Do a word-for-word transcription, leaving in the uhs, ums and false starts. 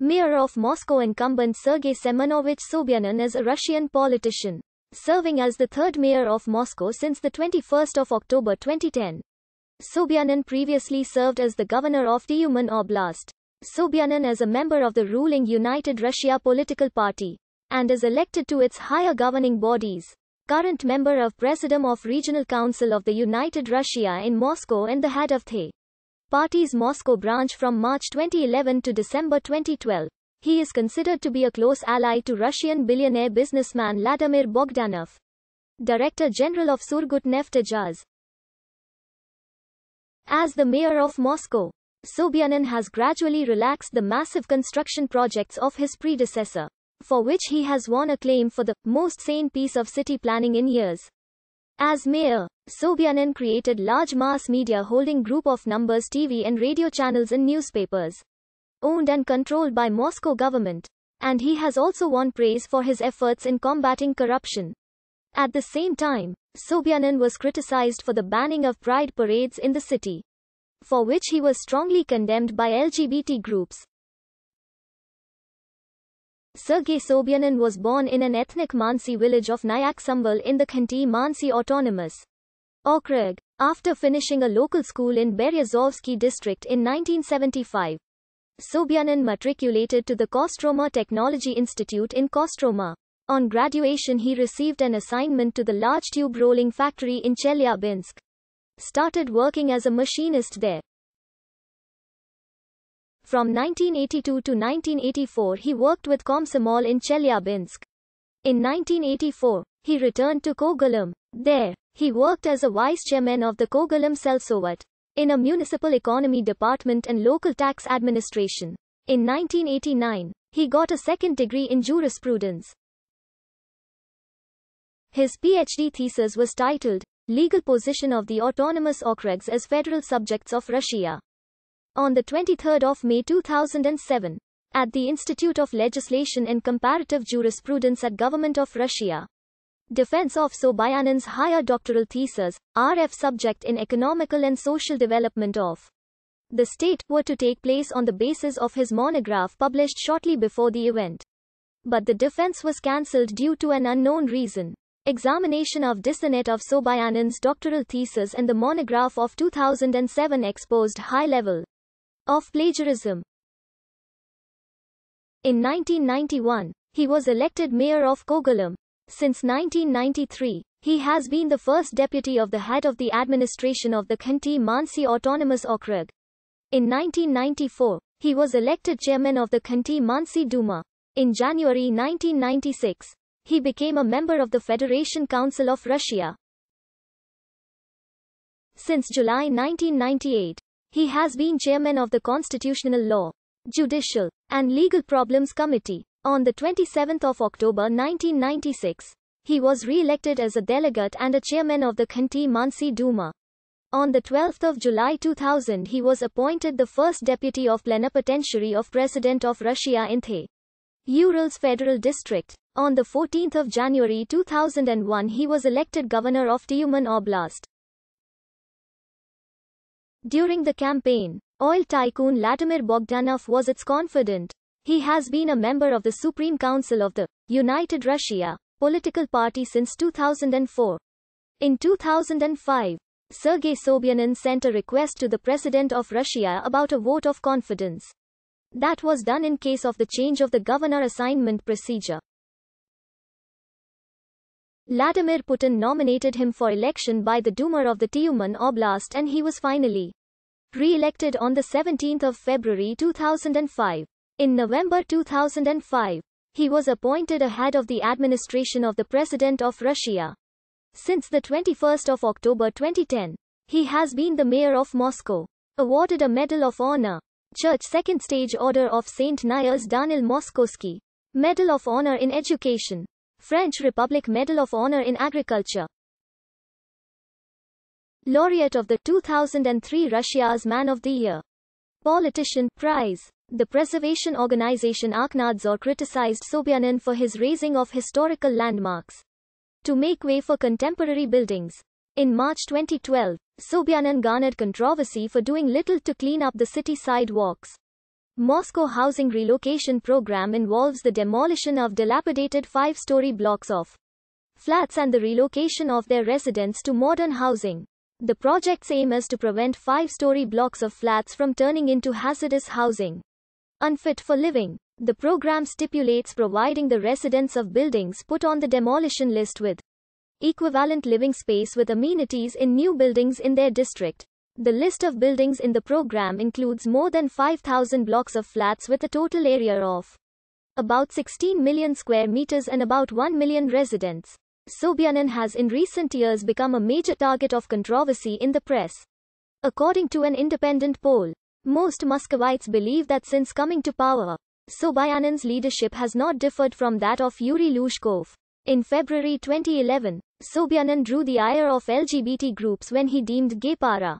Mayor of Moscow. Incumbent Sergei Semenovich Sobyanin is a Russian politician, serving as the third mayor of Moscow since the twenty-first of October twenty ten. Sobyanin previously served as the governor of Tyumen Oblast. Sobyanin is a member of the ruling United Russia political party and is elected to its higher governing bodies. Current member of Presidium of Regional Council of the United Russia in Moscow and the head of the party's Moscow branch from March twenty eleven to December twenty twelve. He is considered to be a close ally to Russian billionaire businessman Vladimir Bogdanov, Director General of Surgutneftegaz. As the mayor of Moscow, Sobyanin has gradually relaxed the massive construction projects of his predecessor, for which he has won acclaim for the most sane piece of city planning in years. As mayor, Sobyanin created large mass media holding group of numbers T V and radio channels and newspapers, owned and controlled by Moscow government, and he has also won praise for his efforts in combating corruption. At the same time, Sobyanin was criticized for the banning of pride parades in the city, for which he was strongly condemned by L G B T groups. Sergei Sobyanin was born in an ethnic Mansi village of Nyaksambal in the Khanti Mansi Autonomous Okrug, after finishing a local school in Berezovsky district in nineteen seventy-five. Sobyanin matriculated to the Kostroma Technology Institute in Kostroma. On graduation, he received an assignment to the large tube rolling factory in Chelyabinsk. Started working as a machinist there. From nineteen eighty-two to nineteen eighty-four, he worked with Komsomol in Chelyabinsk. In nineteen eighty-four, he returned to Kogalym. There, he worked as a vice chairman of the Kogalym-Selsovet in a municipal economy department and local tax administration. In nineteen eighty-nine, he got a second degree in jurisprudence. His PhD thesis was titled, Legal Position of the Autonomous Okrugs as Federal Subjects of Russia, on the twenty-third of May two thousand seven, at the Institute of Legislation and Comparative Jurisprudence at Government of Russia. Defense of Sobyanin's higher doctoral thesis, R F subject in economical and social development of the state, were to take place on the basis of his monograph published shortly before the event. But the defense was cancelled due to an unknown reason. Examination of dissent of Sobyanin's doctoral thesis and the monograph of two thousand seven exposed high level of plagiarism. In nineteen ninety-one, he was elected mayor of Kogalym. Since nineteen ninety-three, he has been the first deputy of the head of the administration of the Khanti Mansi Autonomous Okrug. In nineteen ninety-four, he was elected chairman of the Khanty Mansi Duma. In January nineteen ninety-six, he became a member of the Federation Council of Russia. Since July nineteen ninety-eight, he has been chairman of the Constitutional Law, Judicial, and Legal Problems Committee. On the twenty-seventh of October nineteen ninety-six, he was re-elected as a delegate and a chairman of the Khanti Mansi Duma. On the twelfth of July two thousand, he was appointed the first deputy of plenipotentiary of President of Russia in the Ural's Federal district. On the fourteenth of January two thousand one, he was elected governor of Tyumen Oblast. During the campaign, oil tycoon Vladimir Bogdanov was its confidant. He has been a member of the Supreme Council of the United Russia political party since two thousand four. In two thousand five, Sergei Sobyanin sent a request to the President of Russia about a vote of confidence. That was done in case of the change of the governor assignment procedure. Vladimir Putin nominated him for election by the Duma of the Tyumen Oblast, and he was finally re-elected on the seventeenth of February two thousand five. In November two thousand five, he was appointed a head of the administration of the President of Russia. Since the twenty-first of October twenty ten, he has been the mayor of Moscow. Awarded a Medal of Honor, Church Second Stage Order of Saint Niels Danil Moskovsky, Medal of Honor in Education, French Republic Medal of Honor in Agriculture, Laureate of the two thousand three Russia's Man of the Year Politician Prize. The preservation organization Arknadzor criticized Sobyanin for his raising of historical landmarks to make way for contemporary buildings. In March twenty twelve, Sobyanin garnered controversy for doing little to clean up the city sidewalks. Moscow housing relocation program involves the demolition of dilapidated five-story blocks of flats and the relocation of their residents to modern housing. The project's aim is to prevent five-story blocks of flats from turning into hazardous housing, unfit for living. The program stipulates providing the residents of buildings put on the demolition list with equivalent living space with amenities in new buildings in their district. The list of buildings in the program includes more than five thousand blocks of flats with a total area of about sixteen million square meters and about one million residents. Sobyanin has in recent years become a major target of controversy in the press. According to an independent poll, most Muscovites believe that since coming to power, Sobyanin's leadership has not differed from that of Yuri Luzhkov. In February twenty eleven, Sobyanin drew the ire of L G B T groups when he deemed gay para